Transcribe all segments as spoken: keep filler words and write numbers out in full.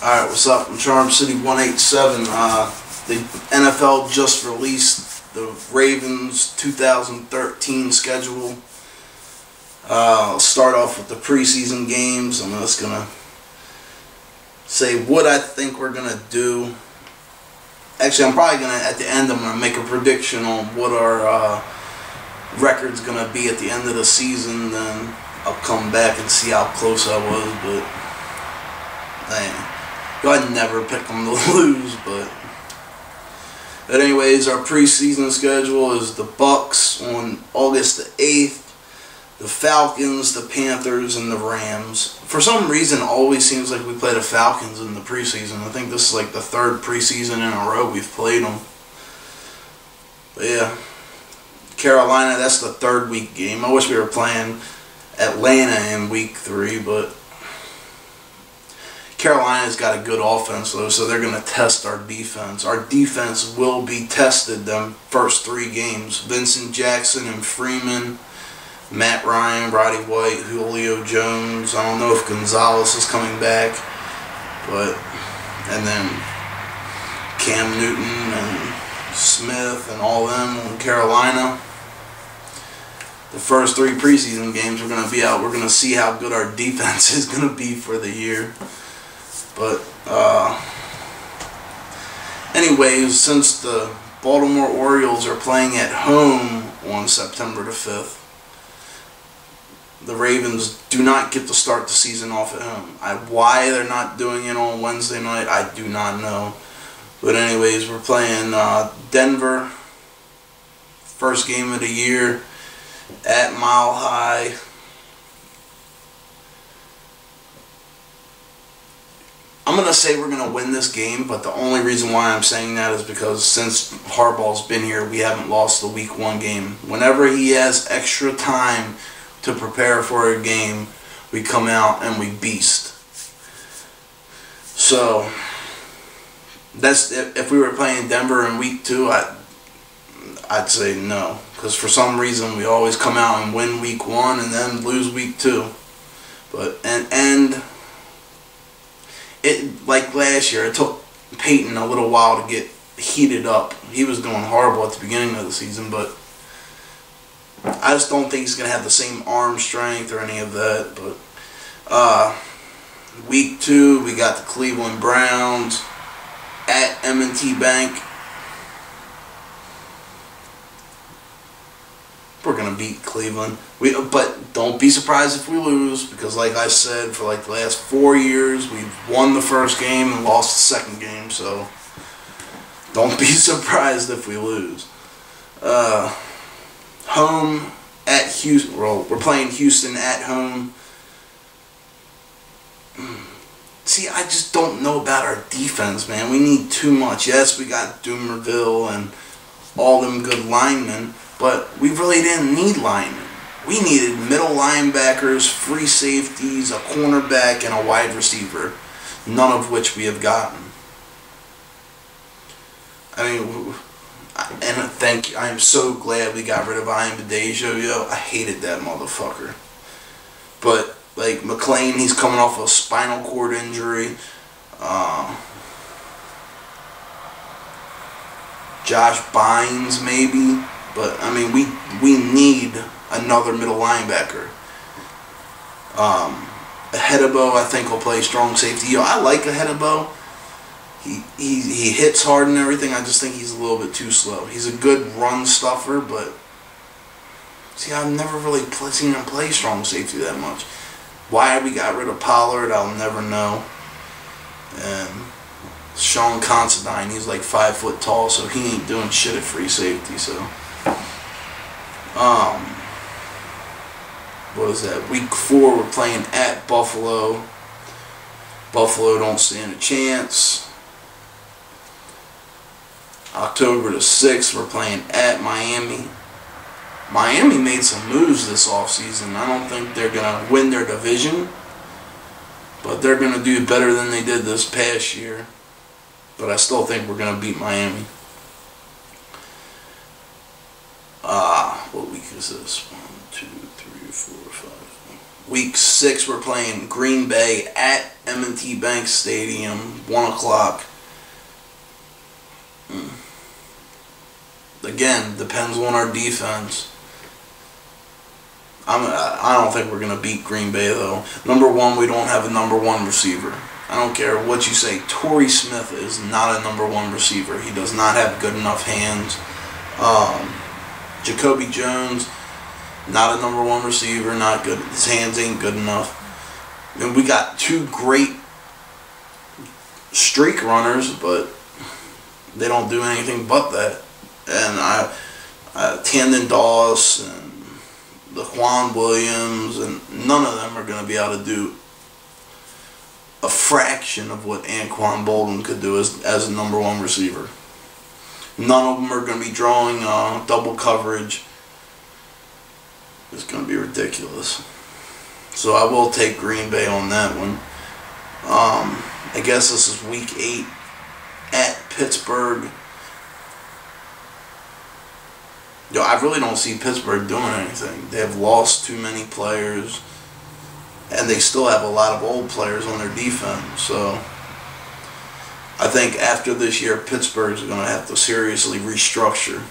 Alright, what's up? I'm Charm City one eighty-seven. Uh, the N F L just released the Ravens two thousand thirteen schedule. Uh, I'll start off with the preseason games. I'm just going to say what I think we're going to do. Actually, I'm probably going to, at the end, I'm going to make a prediction on what our uh, record's going to be at the end of the season. Then I'll come back and see how close I was, but dang. I'd never pick them to lose, but... But anyways, our preseason schedule is the Bucks on August the eighth, the Falcons, the Panthers, and the Rams. For some reason, it always seems like we play the Falcons in the preseason. I think this is like the third preseason in a row we've played them. But yeah, Carolina, that's the third week game. I wish we were playing Atlanta in week three, but... Carolina's got a good offense, though, so they're going to test our defense. Our defense will be tested them first three games. Vincent Jackson and Freeman, Matt Ryan, Roddy White, Julio Jones. I don't know if Gonzalez is coming back, but and then Cam Newton and Smith and all them in Carolina. The first three preseason games we're going to be out. We're going to see how good our defense is going to be for the year. But, uh, anyways, since the Baltimore Orioles are playing at home on September the fifth, the Ravens do not get to start the season off at home. I, why they're not doing it on Wednesday night, I do not know. But anyways, we're playing uh, Denver, first game of the year, at Mile High. I'm going to say we're going to win this game, but the only reason why I'm saying that is because since Harbaugh's been here, we haven't lost the week one game. Whenever he has extra time to prepare for a game, we come out and we beast. So, that's if we were playing Denver in week two, I, I'd say no. Because for some reason, we always come out and win week one and then lose week two. But, and... and It, like last year, it took Peyton a little while to get heated up. He was doing horrible at the beginning of the season, but I just don't think he's going to have the same arm strength or any of that. But uh, week two, we got the Cleveland Browns at M and T Bank. We're going to beat Cleveland. We, but don't be surprised if we lose because, like I said, for like the last four years, we've won the first game and lost the second game. So don't be surprised if we lose. Uh, home at Houston. Well, we're playing Houston at home. See, I just don't know about our defense, man. We need too much. Yes, we got Doomerville and all them good linemen. But we really didn't need linemen. We needed middle linebackers, free safeties, a cornerback, and a wide receiver, none of which we have gotten. I mean, and thank you. I am so glad we got rid of Ian Badejo. Yo, I hated that motherfucker. But, like, McLean, he's coming off a spinal cord injury. Uh, Josh Bynes, maybe. But, I mean, we we need another middle linebacker. Um, Ahebo, I think, will play strong safety. Yo, I like Ahebo. He, he, he hits hard and everything. I just think he's a little bit too slow. He's a good run stuffer, but... See, I've never really play, seen him play strong safety that much. Why we got rid of Pollard, I'll never know. And Sean Considine, he's like five foot tall, so he ain't doing shit at free safety, so... Um, what was that? Week four, we're playing at Buffalo. Buffalo don't stand a chance. October the sixth, we're playing at Miami. Miami made some moves this offseason. I don't think they're going to win their division, but they're going to do better than they did this past year. But I still think we're going to beat Miami. Ah, uh, what week is this? One, two, three, four, five. Week six, we're playing Green Bay at M and T Bank Stadium, one o'clock. Again, depends on our defense. I'm, I don't think we're going to beat Green Bay, though. Number one, we don't have a number one receiver. I don't care what you say. Torrey Smith is not a number one receiver. He does not have good enough hands. Um, Jacoby Jones, not a number one receiver. Not good. His hands ain't good enough. And we got two great streak runners, but they don't do anything but that. And I, uh, Tandon Doss and Laquan Williams, and none of them are going to be able to do a fraction of what Anquan Bolden could do as, as a number one receiver. None of them are going to be drawing uh, double coverage. It's going to be ridiculous. So I will take Green Bay on that one. Um, I guess this is week eight at Pittsburgh. Yo, I really don't see Pittsburgh doing anything. They have lost too many players, and they still have a lot of old players on their defense. So I think after this year, Pittsburgh's going to have to seriously restructure.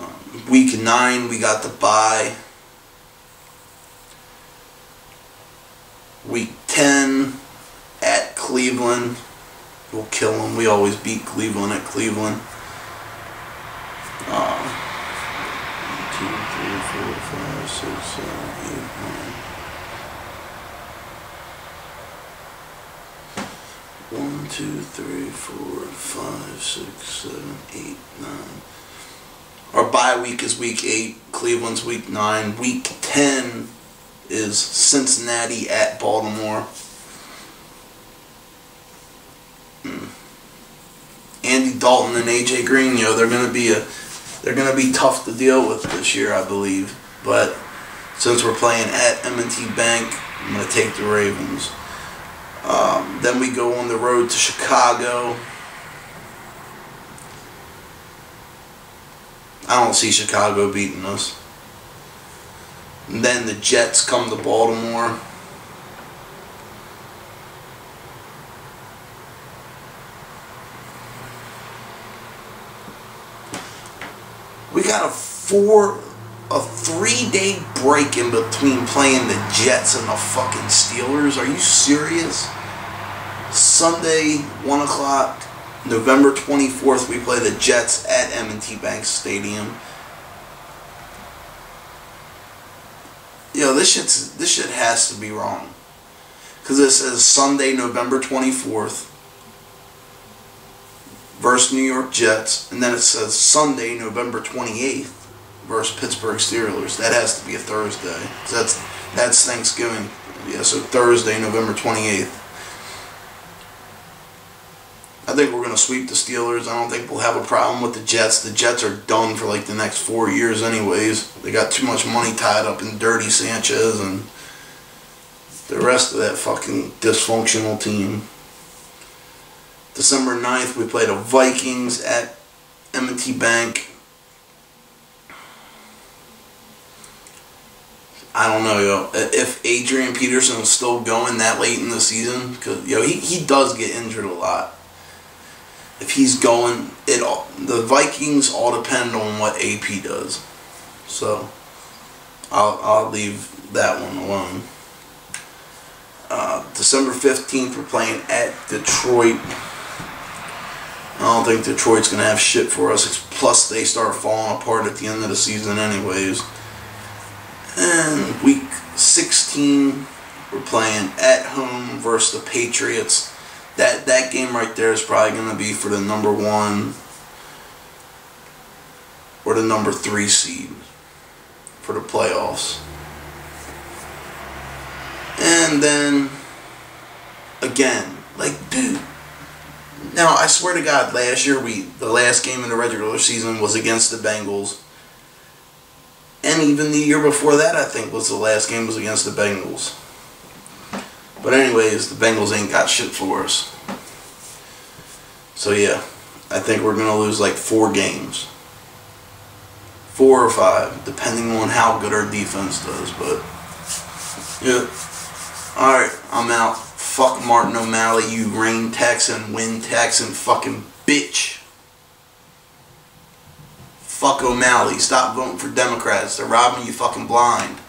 Um, week nine, we got the bye. Week ten at Cleveland. We'll kill them. We always beat Cleveland at Cleveland. Um, two, three, four, five, six, seven, eight, nine. one, two, three, four, five, six, seven, eight, nine. Our bye week is week eight. Cleveland's week nine. Week ten is Cincinnati at Baltimore. Mm. Andy Dalton and A J Green, you know, they're going to be a They're going to be tough to deal with this year, I believe. But since we're playing at M and T Bank, I'm going to take the Ravens. Um, then we go on the road to Chicago. I don't see Chicago beating us. And then the Jets come to Baltimore. We got a four, a three-day break in between playing the Jets and the fucking Steelers. Are you serious? Sunday, one o'clock, November twenty-fourth, we play the Jets at M and T Bank Stadium. Yo, this shit's, this shit has to be wrong. Because it says Sunday, November twenty-fourth. Versus New York Jets, and then it says Sunday, November twenty-eighth, versus Pittsburgh Steelers. That has to be a Thursday. So that's that's Thanksgiving. Yeah, so Thursday, November twenty-eighth. I think we're gonna sweep the Steelers. I don't think we'll have a problem with the Jets. The Jets are done for like the next four years, anyways. They got too much money tied up in Dirty Sanchez and the rest of that fucking dysfunctional team. December ninth, we play the Vikings at M and T Bank. I don't know, yo. If Adrian Peterson is still going that late in the season, because yo, he he does get injured a lot. If he's going, it all, the Vikings all depend on what A P does. So I'll I'll leave that one alone. Uh, December fifteenth, we're playing at Detroit. I don't think Detroit's going to have shit for us. Plus, they start falling apart at the end of the season anyways. And week sixteen, we're playing at home versus the Patriots. That that game right there is probably going to be for the number one or the number three seed for the playoffs. And then, again, like, dude. Now, I swear to God, last year, we the last game in the regular season was against the Bengals. And even the year before that, I think, was the last game was against the Bengals. But anyways, the Bengals ain't got shit for us. So, yeah, I think we're going to lose, like, four games. four or five, depending on how good our defense does. But yeah, all right, I'm out. Fuck Martin O'Malley, you rain Texan, win Texan, fucking bitch. Fuck O'Malley. Stop voting for Democrats. They're robbing you fucking blind.